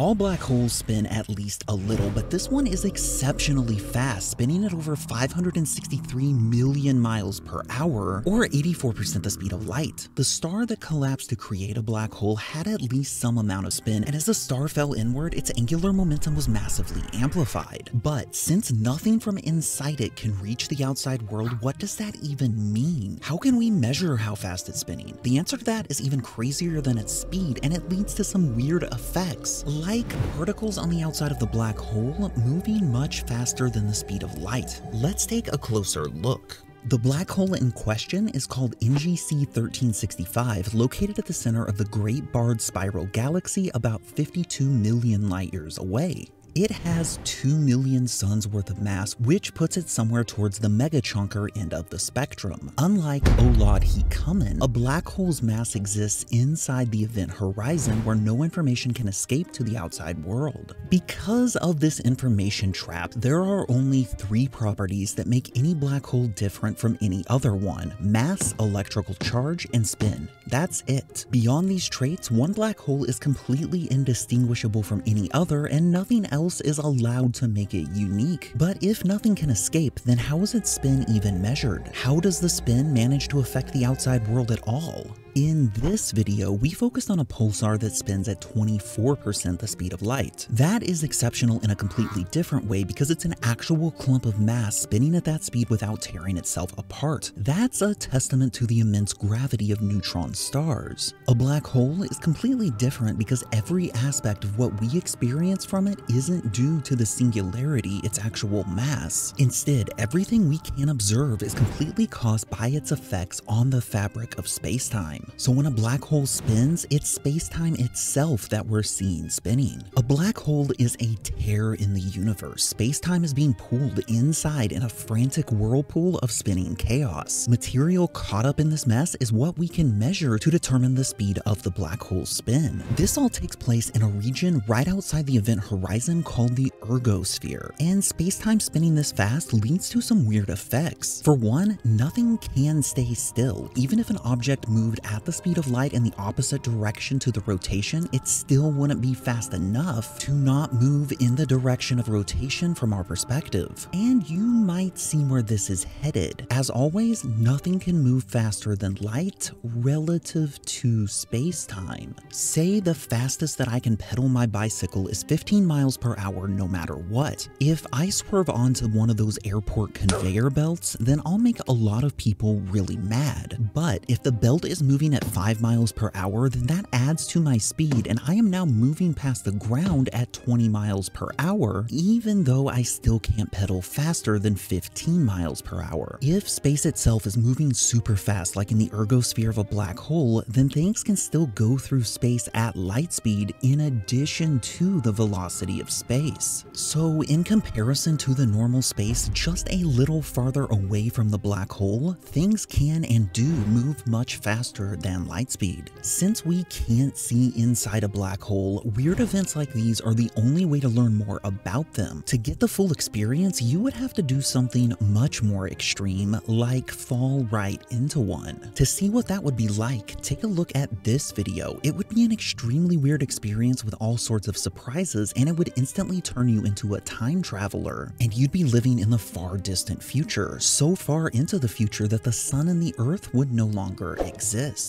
All black holes spin at least a little, but this one is exceptionally fast, spinning at over 563 million miles per hour, or 84% the speed of light. The star that collapsed to create a black hole had at least some amount of spin, and as the star fell inward, its angular momentum was massively amplified. But since nothing from inside it can reach the outside world, what does that even mean? How can we measure how fast it's spinning? The answer to that is even crazier than its speed, and it leads to some weird effects, like particles on the outside of the black hole moving much faster than the speed of light. Let's take a closer look. The black hole in question is called NGC 1365, located at the center of the Great Barred Spiral Galaxy about 52 million light-years away. It has 2 million suns worth of mass, which puts it somewhere towards the megachonker end of the spectrum. Unlike Olad He Kumin, a black hole's mass exists inside the event horizon where no information can escape to the outside world. Because of this information trap, there are only three properties that make any black hole different from any other one: mass, electrical charge, and spin. That's it. Beyond these traits, one black hole is completely indistinguishable from any other, and nothing else is allowed to make it unique. But if nothing can escape, then how is its spin even measured? How does the spin manage to affect the outside world at all? In this video, we focused on a pulsar that spins at 24% the speed of light. That is exceptional in a completely different way because it's an actual clump of mass spinning at that speed without tearing itself apart. That's a testament to the immense gravity of neutron stars. A black hole is completely different because every aspect of what we experience from it isn't due to the singularity, its actual mass. Instead, everything we can observe is completely caused by its effects on the fabric of spacetime. So when a black hole spins, it's space-time itself that we're seeing spinning. A black hole is a tear in the universe. Space-time is being pulled inside in a frantic whirlpool of spinning chaos. Material caught up in this mess is what we can measure to determine the speed of the black hole's spin. This all takes place in a region right outside the event horizon called the ergosphere. And space-time spinning this fast leads to some weird effects. For one, nothing can stay still. Even if an object moved at the speed of light in the opposite direction to the rotation, it still wouldn't be fast enough to not move in the direction of rotation from our perspective. And you might see where this is headed. As always, nothing can move faster than light relative to space-time. Say the fastest that I can pedal my bicycle is 15 miles per hour no matter what. If I swerve onto one of those airport conveyor belts, then I'll make a lot of people really mad. But if the belt is moving at 5 miles per hour, then that adds to my speed, and I am now moving past the ground at 20 miles per hour, even though I still can't pedal faster than 15 miles per hour. If space itself is moving super fast, like in the ergosphere of a black hole, then things can still go through space at light speed in addition to the velocity of space. So in comparison to the normal space, just a little farther away from the black hole, things can and do move much faster than light speed. Since we can't see inside a black hole, weird events like these are the only way to learn more about them. To get the full experience, you would have to do something much more extreme, like fall right into one. To see what that would be like, take a look at this video. It would be an extremely weird experience with all sorts of surprises, and it would instantly turn you into a time traveler, and you'd be living in the far distant future, so far into the future that the sun and the earth would no longer exist.